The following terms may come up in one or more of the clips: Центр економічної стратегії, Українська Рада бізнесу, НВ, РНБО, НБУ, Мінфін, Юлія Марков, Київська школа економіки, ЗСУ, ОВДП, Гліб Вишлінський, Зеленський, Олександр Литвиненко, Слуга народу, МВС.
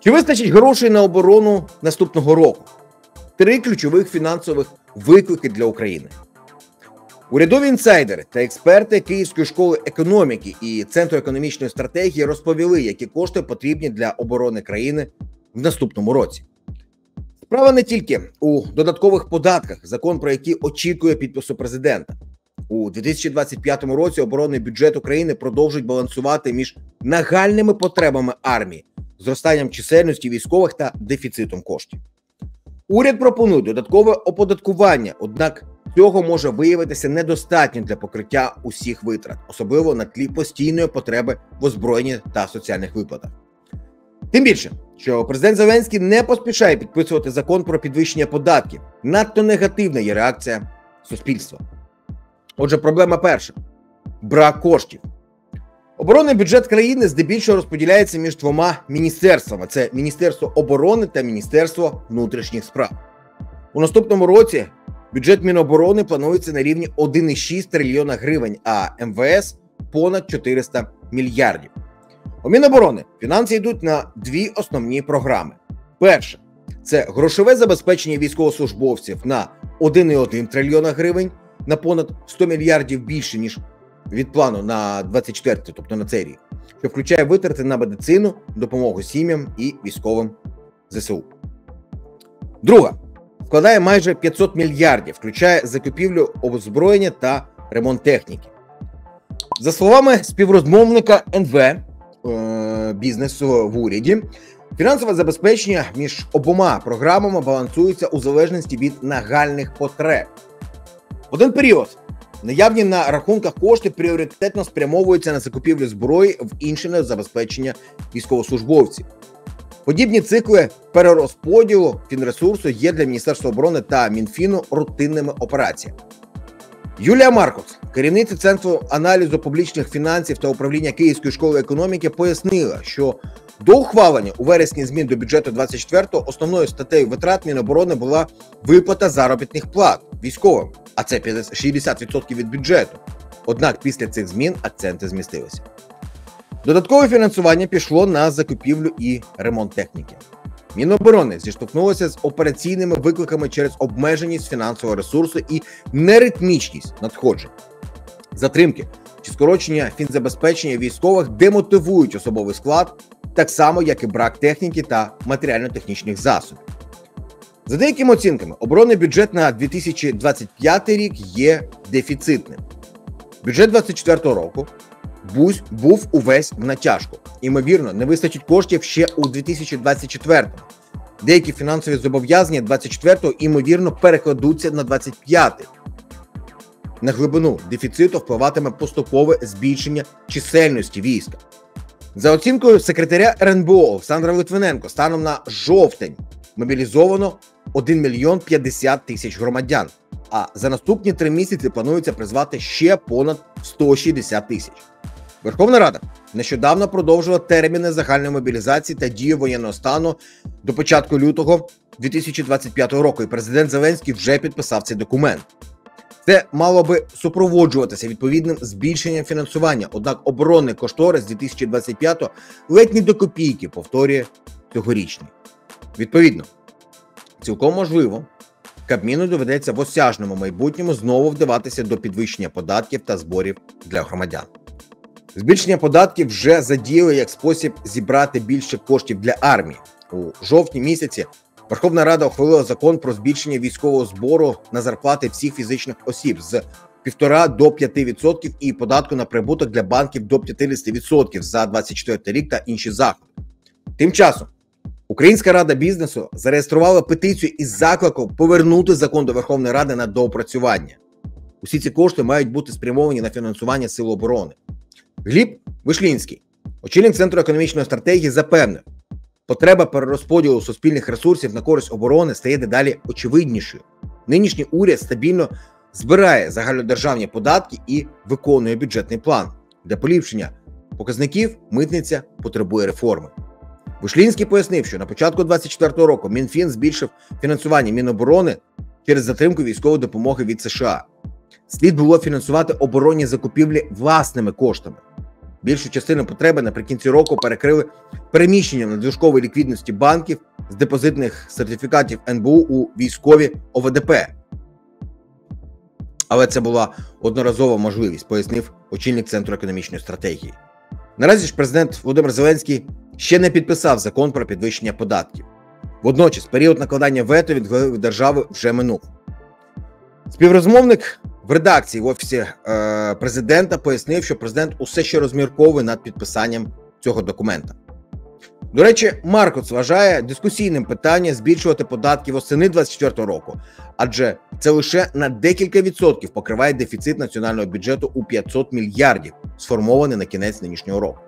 Чи вистачить грошей на оборону наступного року? 3 ключових фінансових виклики для України. Урядові інсайдери та експерти Київської школи економіки і Центру економічної стратегії розповіли, які кошти потрібні для оборони країни в наступному році. Справа не тільки у додаткових податках, закон про який очікує підпису президента. У 2025 році оборонний бюджет України продовжить балансувати між нагальними потребами армії, зростанням чисельності військових та дефіцитом коштів. Уряд пропонує додаткове оподаткування, однак цього може виявитися недостатньо для покриття усіх витрат, особливо на тлі постійної потреби в озброєнні та соціальних виплатах. Тим більше, що президент Зеленський не поспішає підписувати закон про підвищення податків. Надто негативна є реакція суспільства. Отже, проблема перша – брак коштів. Оборонний бюджет країни здебільшого розподіляється між двома міністерствами. Це Міністерство оборони та Міністерство внутрішніх справ. У наступному році бюджет Міноборони планується на рівні 1,6 трильйона гривень, а МВС – понад 400 мільярдів. У Міноборони фінанси йдуть на дві основні програми. Перша – це грошове забезпечення військовослужбовців на 1,1 трильйона гривень, на понад 100 мільярдів більше, ніж від плану на 24, тобто на цей рік, що включає витрати на медицину, допомогу сім'ям і військовим ЗСУ. Друга складає майже 500 мільярдів, включає закупівлю озброєння та ремонт техніки. За словами співрозмовника НВ бізнесу в уряді, фінансове забезпечення між обома програмами балансується у залежності від нагальних потреб. Один період наявні на рахунках кошти пріоритетно спрямовуються на закупівлю зброї в інше забезпечення військовослужбовців. Подібні цикли перерозподілу фінресурсу є для Міністерства оборони та Мінфіну рутинними операціями. Юлія Марков, керівниця Центру аналізу публічних фінансів та управління Київської школи економіки, пояснила, що до ухвалення у вересні змін до бюджету 24-го основною статтею витрат Міноборони була виплата заробітних плат військовим, а це 60% від бюджету. Однак після цих змін акценти змістилися. Додаткове фінансування пішло на закупівлю і ремонт техніки. Міноборони зіштовхнулося з операційними викликами через обмеженість фінансового ресурсу і неритмічність надходжень. Затримки чи скорочення фінзабезпечення військових демотивують особовий склад, так само, як і брак техніки та матеріально-технічних засобів. За деякими оцінками, оборонний бюджет на 2025 рік є дефіцитним. Бюджет 2024 року був увесь в натяжку. Імовірно, не вистачить коштів ще у 2024-му. Деякі фінансові зобов'язання 2024-го, імовірно, перекладуться на 2025-й. На глибину дефіциту впливатиме поступове збільшення чисельності війська. За оцінкою секретаря РНБО Олександра Литвиненко, станом на жовтень мобілізовано 1 мільйон 50 тисяч громадян, а за наступні 3 місяці планується призвати ще понад 160 тисяч. Верховна Рада нещодавно продовжила терміни загальної мобілізації та дію воєнного стану до початку лютого 2025 року, і президент Зеленський вже підписав цей документ. Це мало би супроводжуватися відповідним збільшенням фінансування, однак оборонний кошторис 2025 ледь не до копійки повторює цьогорічний. Відповідно, цілком можливо, Кабміну доведеться в осяжному майбутньому знову вдаватися до підвищення податків та зборів для громадян. Збільшення податків вже задіяли як спосіб зібрати більше коштів для армії. У жовтні місяці Верховна Рада ухвалила закон про збільшення військового збору на зарплати всіх фізичних осіб з 1,5 до 5% і податку на прибуток для банків до 50% за 2024 рік та інші заходи. Тим часом Українська Рада бізнесу зареєструвала петицію із закликом повернути закон до Верховної Ради на доопрацювання. Усі ці кошти мають бути спрямовані на фінансування Сил оборони. Гліб Вишлінський, очільник Центру економічної стратегії, запевнив, потреба перерозподілу суспільних ресурсів на користь оборони стає дедалі очевиднішою. Нинішній уряд стабільно збирає загальнодержавні податки і виконує бюджетний план. Для поліпшення показників митниця потребує реформи. Вишлінський пояснив, що на початку 2024 року Мінфін збільшив фінансування Міноборони через затримку військової допомоги від США. Слід було фінансувати оборонні закупівлі власними коштами. Більшу частину потреби наприкінці року перекрили переміщенням надлишкової ліквідності банків з депозитних сертифікатів НБУ у військові ОВДП. Але це була одноразова можливість, пояснив очільник Центру економічної стратегії. Наразі ж президент Володимир Зеленський ще не підписав закон про підвищення податків. Водночас період накладання вето від глави держави вже минув. Співрозмовник в редакції в Офісі президента пояснив, що президент усе ще розмірковує над підписанням цього документа. До речі, Маркоц вважає дискусійним питання збільшувати податки восени 2024 року, адже це лише на декілька відсотків покриває дефіцит національного бюджету у 500 мільярдів, сформований на кінець нинішнього року.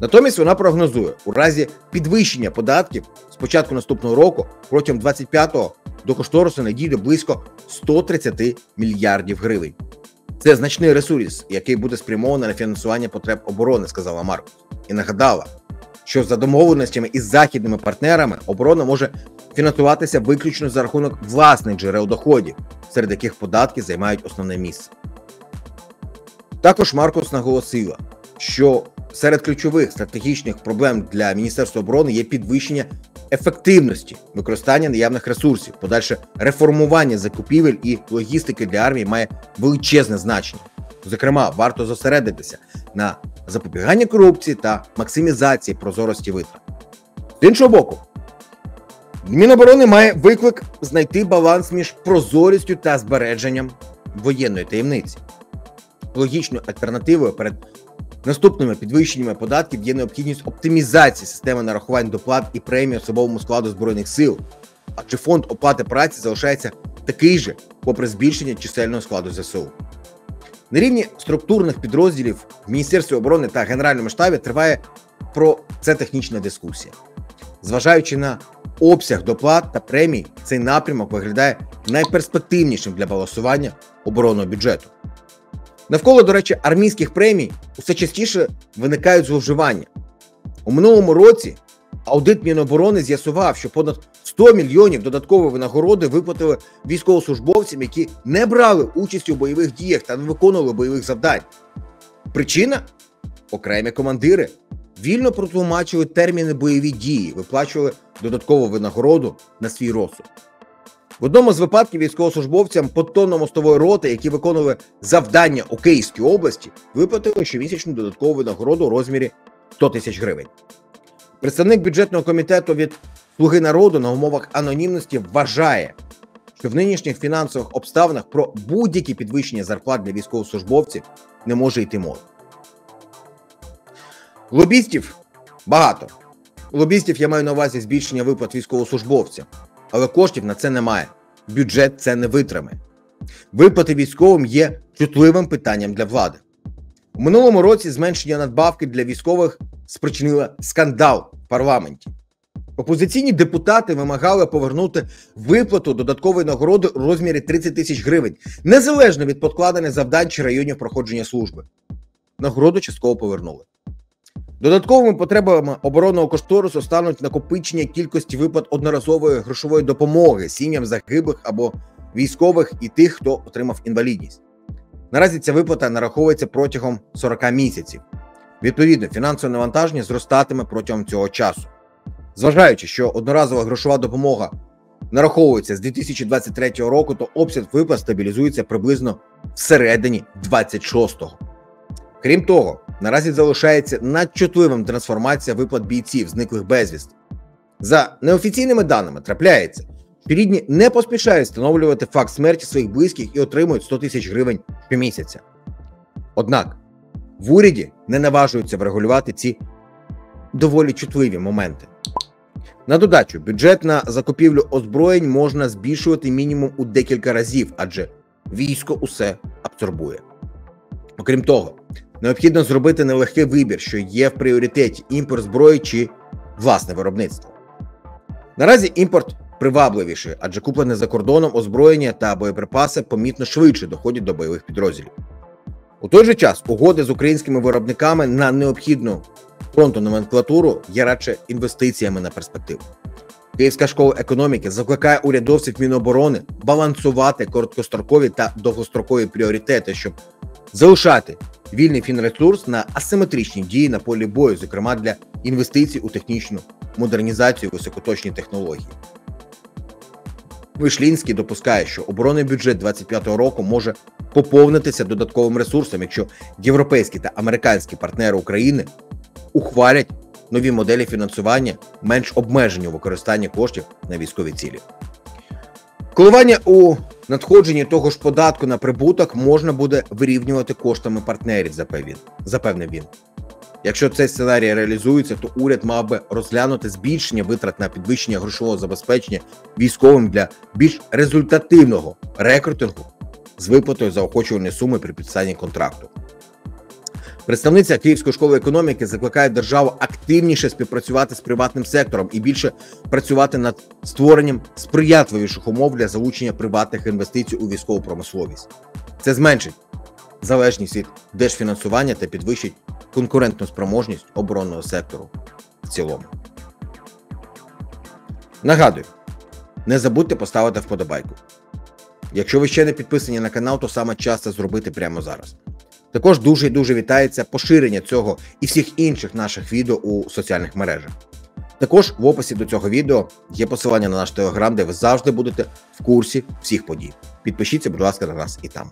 Натомість вона прогнозує, у разі підвищення податків з початку наступного року протягом 25-го до кошторису надійде близько 130 мільярдів гривень. Це значний ресурс, який буде спрямований на фінансування потреб оборони, сказала Марков. І нагадала, що за домовленостями із західними партнерами оборона може фінансуватися виключно за рахунок власних джерел доходів, серед яких податки займають основне місце. Також Марков наголосила, що серед ключових стратегічних проблем для Міністерства оборони є підвищення ефективності використання наявних ресурсів. Подальше реформування закупівель і логістики для армії має величезне значення. Зокрема, варто зосередитися на запобіганні корупції та максимізації прозорості витрат. З іншого боку, Міноборони має виклик знайти баланс між прозорістю та збереженням воєнної таємниці. Логічною альтернативою перед наступними підвищеннями податків є необхідність оптимізації системи нарахувань доплат і премій особовому складу Збройних сил, адже фонд оплати праці залишається такий же, попри збільшення чисельного складу ЗСУ. На рівні структурних підрозділів в Міністерстві оборони та Генеральному штабі триває про це технічна дискусія. Зважаючи на обсяг доплат та премій, цей напрямок виглядає найперспективнішим для балансування оборонного бюджету. Навколо, до речі, армійських премій усе частіше виникають зловживання. У минулому році аудит Міноборони з'ясував, що понад 100 мільйонів додаткової винагороди виплатили військовослужбовцям, які не брали участі у бойових діях та не виконували бойових завдань. Причина? Окремі командири вільно протлумачили терміни бойові дії, виплачували додаткову винагороду на свій розсуд. В одному з випадків військовослужбовцям понтонно-мостової роти, які виконували завдання у Київській області, виплатили щомісячну додаткову винагороду у розмірі 100 тисяч гривень. Представник бюджетного комітету від «Слуги народу» на умовах анонімності вважає, що в нинішніх фінансових обставинах про будь-які підвищення зарплат для військовослужбовців не може йти мова. Лобістів багато. Лобістів я маю на увазі збільшення виплат військовослужбовцям. Але коштів на це немає. Бюджет це не витримає. Виплати військовим є чутливим питанням для влади. У минулому році зменшення надбавки для військових спричинило скандал в парламенті. Опозиційні депутати вимагали повернути виплату додаткової нагороди у розмірі 30 тисяч гривень, незалежно від покладених завдань чи районів проходження служби. Нагороду частково повернули. Додатковими потребами оборонного кошторису стануть накопичення кількості виплат одноразової грошової допомоги сім'ям загиблих або військових і тих, хто отримав інвалідність. Наразі ця виплата нараховується протягом 40 місяців. Відповідно, фінансове навантаження зростатиме протягом цього часу. Зважаючи, що одноразова грошова допомога нараховується з 2023 року, то обсяг виплат стабілізується приблизно всередині 26-го. Крім того, наразі залишається надчутливим трансформація виплат бійців, зниклих безвісти. За неофіційними даними трапляється, що рідні не поспішають встановлювати факт смерті своїх близьких і отримують 100 тисяч гривень щомісяця. Однак в уряді не наважуються врегулювати ці доволі чутливі моменти. На додачу, бюджет на закупівлю озброєнь можна збільшувати мінімум у декілька разів, адже військо усе абсорбує. Окрім того, необхідно зробити нелегкий вибір, що є в пріоритеті – імпорт зброї чи власне виробництво. Наразі імпорт привабливіший, адже куплене за кордоном озброєння та боєприпаси помітно швидше доходять до бойових підрозділів. У той же час угоди з українськими виробниками на необхідну фронтономенклатуру є радше інвестиціями на перспективу. Київська школа економіки закликає урядовців Міноборони балансувати короткострокові та довгострокові пріоритети, щоб залишати вільний фінресурс на асиметричні дії на полі бою, зокрема для інвестицій у технічну модернізацію високоточні технології. Вишлінський допускає, що оборонний бюджет 2025 року може поповнитися додатковим ресурсом, якщо європейські та американські партнери України ухвалять нові моделі фінансування, менш обмежені у використанні коштів на військові цілі. Коливання у надходженні того ж податку на прибуток можна буде вирівнювати коштами партнерів, запевнив він. Якщо цей сценарій реалізується, то уряд мав би розглянути збільшення витрат на підвищення грошового забезпечення військовим для більш результативного рекрутингу з виплатою заохочувальної суми при підписанні контракту. Представниця Київської школи економіки закликає державу активніше співпрацювати з приватним сектором і більше працювати над створенням сприятливіших умов для залучення приватних інвестицій у військову промисловість. Це зменшить залежність від держфінансування та підвищить конкурентну спроможність оборонного сектору в цілому. Нагадую, не забудьте поставити вподобайку. Якщо ви ще не підписані на канал, то саме час це зробити прямо зараз. Також дуже і дуже вітається поширення цього і всіх інших наших відео у соціальних мережах. Також в описі до цього відео є посилання на наш телеграм, де ви завжди будете в курсі всіх подій. Підпишіться, будь ласка, на нас і там.